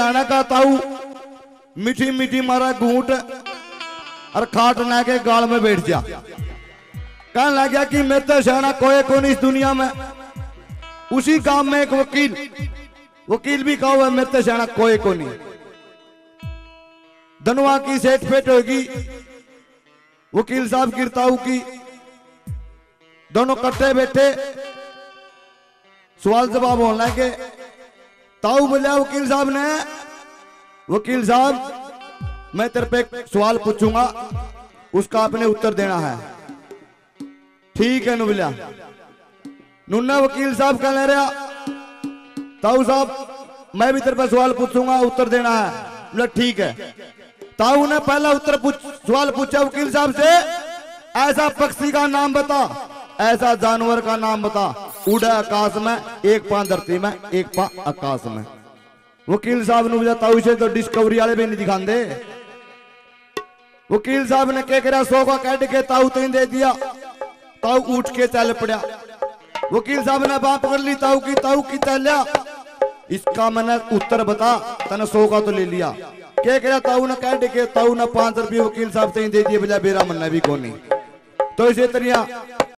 आना का ताऊ मीठी मीठी मारा घूंट और खाट ना के गाल में बैठ जा। कहने लग गया कि मैं तो सहना कोई कौन इस दुनिया में। उसी काम में एक वकील भी कहो है मैं तो सहना कोई कौन। धनवा की सेठ फेट होगी, वकील साहब की ताऊ की, दोनों कट्टे बैठे सवाल जवाब होने के। ताऊ बोला वकील साहब ने, वकील साहब मैं तेरे पे सवाल पूछूंगा, उसका आपने उत्तर देना है। ठीक है नुबिला नुन्ना। वकील साहब कह ले रहा ताऊ साहब मैं भी तेरे पे सवाल पूछूंगा, उत्तर देना है। बोला ठीक है। ताऊ ने पहला उत्तर सवाल पूछा वकील साहब से, ऐसा पक्षी का नाम बता, ऐसा जानवर का नाम बता उड़ा आकाश में, एक पां धरती में एक पां आकाश में। वकील साहब ने बताऊ से तो डिस्कवरी वाले भी नहीं दिखाते। वकील साहब ने क्या करा, सौ का कैट के ताऊ तीन दे दिया। ताऊ उठ के चल पड़ा। वकील साहब ने बात पकड़ ली ताऊ की चलिया, इसका मैंने उत्तर बता, तने सौ का तो ले लिया। क्या करा ताऊ ने कैट के, ताऊ ने 5 रुपये वकील साहब तीन दे दिए। बोला बेरा मन्ना भी कौन। तो इसे तरिया